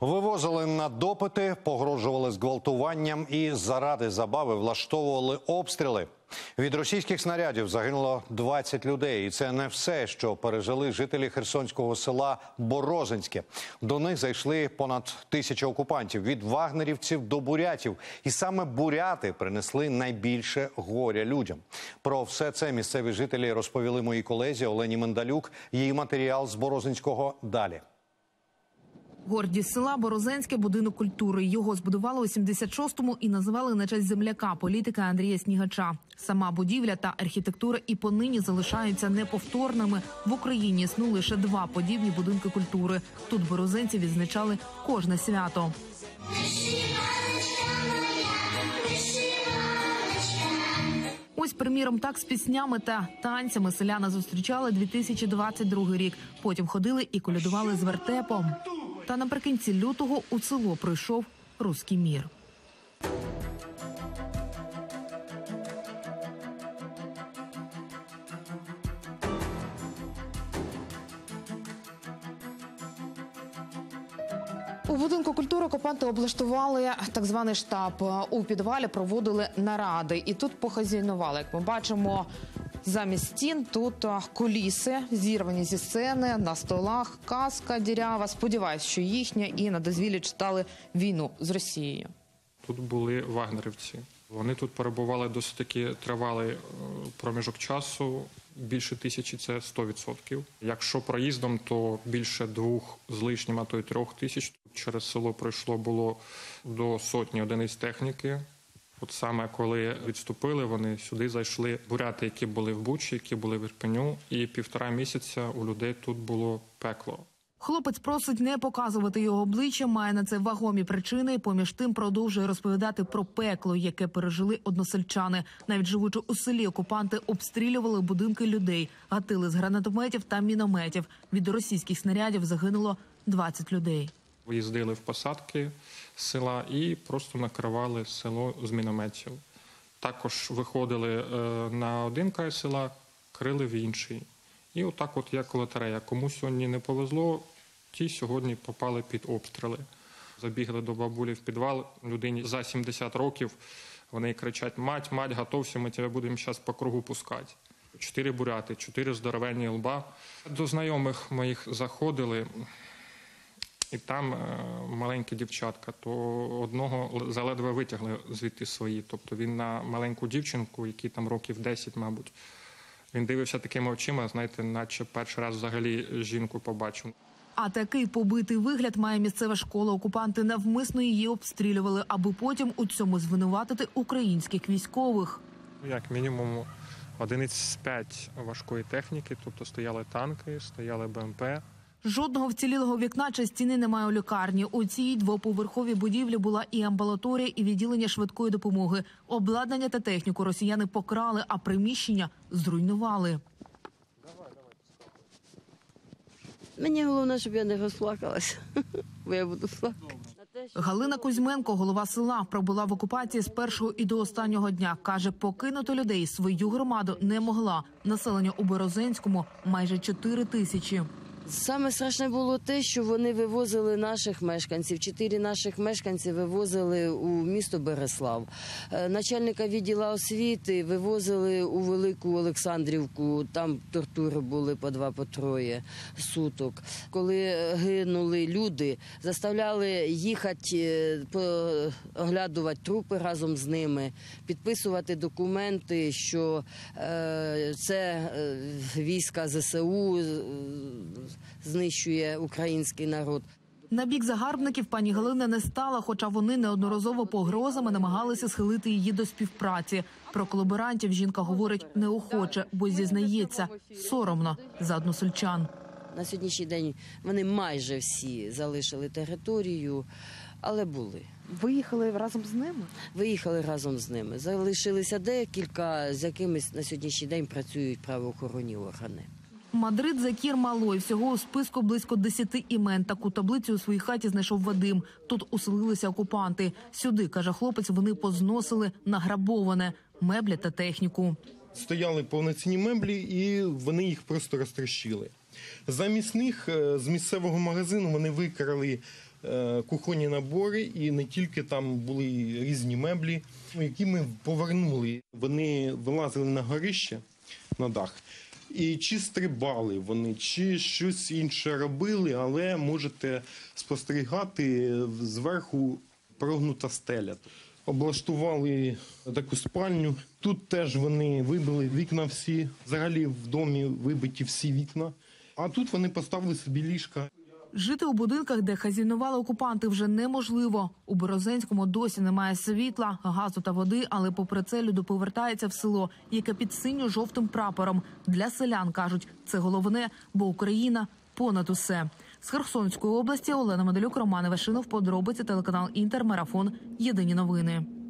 Вивозили на допити, погрожували зґвалтуванням і заради забави влаштовували обстріли. Від російських снарядів загинуло 20 людей. І це не все, що пережили жителі херсонського села Борозенське. До них зайшли понад 1000 окупантів. Від вагнерівців до бурятів. І саме буряти принесли найбільше горя людям. Про все це місцеві жителі розповіли моїй колезі Олені Мандалюк. Її матеріал з Борозенського далі. Гордість села Борозенське – будинок культури. Його збудували у 86-му і називали на честь земляка, політика Андрія Снігача. Сама будівля та архітектура і понині залишаються неповторними. В Україні існує лише 2 подібні будинки культури. Тут борозенці відзначали кожне свято. Ось, приміром, так з піснями та танцями селяни зустрічали 2022 рік. Потім ходили і колядували з вертепом. Та наприкінці лютого у село прийшов руський мір. У будинку культури окупанти облаштували так званий штаб. У підвалі проводили наради. І тут похазяйнували, як ми бачимо. Замість стін тут куліси, зірвані зі сцени, на столах казка дірява. Сподіваюсь, що їхня, і на дозвіллі читали війну з Росією. Тут були вагнерівці. Вони тут перебували досить таки тривалий проміжок часу. Більше 1000 – це 100%. Якщо проїздом, то більше 2 з лишнім, а то й 3000. Через село пройшло було до 100 одиниць техніки. От саме коли відступили, вони сюди зайшли буряти, які були в Бучі, які були в Ірпеню. І 1,5 місяця у людей тут було пекло. Хлопець просить не показувати його обличчя, має на це вагомі причини. І поміж тим продовжує розповідати про пекло, яке пережили односельчани. Навіть живучи у селі, окупанти обстрілювали будинки людей. Гатили з гранатометів та мінометів. Від російських снарядів загинуло 20 людей. Виїздили в посадки села і просто накривали село з мінометів. Також виходили на один край села, крили в інший. І отак от як лотерея. Кому сьогодні не повезло, ті сьогодні попали під обстріли. Забігли до бабулі в підвал, людині за 70 років, вони кричать: «Мать, мать, готовся, ми тебе будемо зараз по кругу пускати». 4 буряти, 4 здоровенні лба. До знайомих моїх заходили. І там маленькі дівчатка, то одного заледве витягли звідти свої. Тобто він на маленьку дівчинку, якій там років 10, мабуть, він дивився такими очима, знаєте, наче перший раз взагалі жінку побачив. А такий побитий вигляд має місцева школа. Окупанти навмисно її обстрілювали, аби потім у цьому звинуватити українських військових. Як мінімум 5 одиниць важкої техніки, тобто стояли танки, стояли БМП. Жодного вцілілого вікна чи стіни немає у лікарні. У цій двоповерховій будівлі була і амбулаторія, і відділення швидкої допомоги. Обладнання та техніку росіяни покрали, а приміщення зруйнували. Мені головне, щоб я не розплакалася, бо я буду плакати. Галина Кузьменко, голова села, пробула в окупації з першого і до останнього дня. Каже, покинути людей, свою громаду не могла. Населення у Борозенському майже 4000. Саме страшне було те, що вони вивозили наших мешканців. 4 наших мешканців вивозили у місто Береслав. Начальника відділу освіти вивозили у Велику Олександрівку. Там тортури були по 2, по 3 суток. Коли гинули люди, заставляли їхати, оглядувати трупи разом з ними, підписувати документи, що це війська ЗСУ знищує український народ. На бік загарбників пані Галина не стала, хоча вони неодноразово погрозами намагалися схилити її до співпраці. Про колаборантів жінка говорить неохоче, бо зізнається, соромно за односельчан. На сьогоднішній день вони майже всі залишили територію, але були. Виїхали разом з ними? Виїхали разом з ними. Залишилися декілька, з якимись на сьогоднішній день працюють правоохоронні органи. Мадрид, Закір, Малой. Всього у списку близько 10 імен. Таку таблицю у своїй хаті знайшов Вадим. Тут уселилися окупанти. Сюди, каже хлопець, вони позносили награбоване – меблі та техніку. Стояли повноцінні меблі і вони їх просто розтрощили. Замість них з місцевого магазину вони викрали кухонні набори, і не тільки, там були різні меблі, які ми повернули. Вони вилазили на горище, на дах, і чи стрибали вони, чи щось інше робили, але можете спостерігати, зверху прогнута стеля. Облаштували таку спальню. Тут теж вони вибили вікна всі. Взагалі в домі вибиті всі вікна. А тут вони поставили собі ліжка. Жити у будинках, де хазяйнували окупанти, вже неможливо. У Борозенському досі немає світла, газу та води, але попри це люди повертаються в село, яке під синьо-жовтим прапором. Для селян, кажуть, це головне, бо Україна понад усе. З Херсонської області Олена Мандалюк, Роман Івашинов, подробиці, телеканал «Інтермарафон», єдині новини.